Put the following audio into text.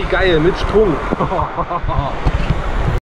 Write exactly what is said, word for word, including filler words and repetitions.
Wie geil, mit Sprung.